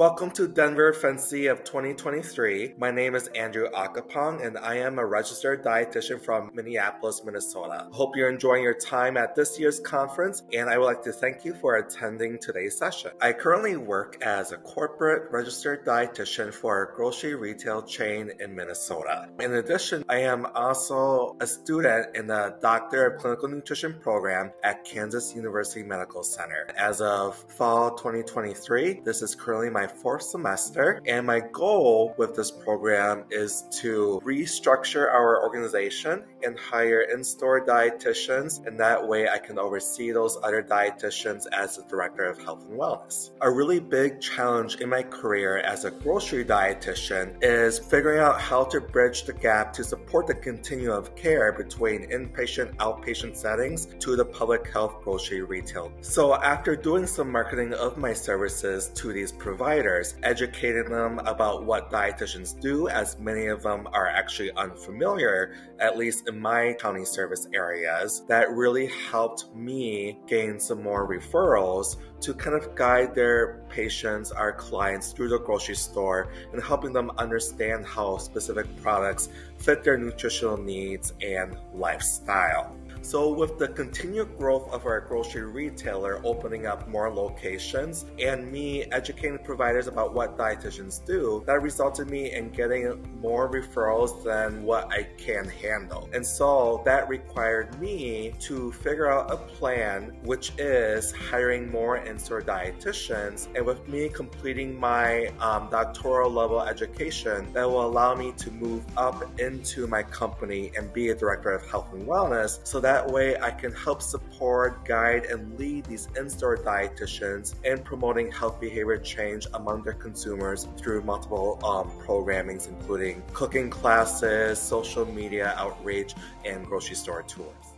Welcome to Denver FNCE of 2023. My name is Andrew Akhaphong, and I am a registered dietitian from Minneapolis, Minnesota. Hope you're enjoying your time at this year's conference, and I would like to thank you for attending today's session. I currently work as a corporate registered dietitian for a grocery retail chain in Minnesota. In addition, I am also a student in the Doctor of Clinical Nutrition program at Kansas University Medical Center. As of fall 2023, this is currently my fourth semester, and my goal with this program is to restructure our organization and hire in-store dietitians, and that way I can oversee those other dietitians as the director of health and wellness. A really big challenge in my career as a grocery dietitian is figuring out how to bridge the gap to support the continuum of care between inpatient, outpatient settings to the public health grocery retail. So after doing some marketing of my services to these providers, educating them about what dietitians do, as many of them are actually unfamiliar, at least in my county service areas, that really helped me gain some more referrals to kind of guide their patients, our clients, through the grocery store and helping them understand how specific products fit their nutritional needs and lifestyle. So with the continued growth of our grocery retailer opening up more locations and me educating providers about what dietitians do, that resulted in me in getting more referrals than what I can handle. And so that required me to figure out a plan, which is hiring more in-store dietitians. And with me completing my doctoral level education, that will allow me to move up into my company and be a director of health and wellness, so that way I can help support, guide, and lead these in-store dietitians in promoting health behavior change among their consumers through multiple programmings, including cooking classes, social media outreach, and grocery store tours.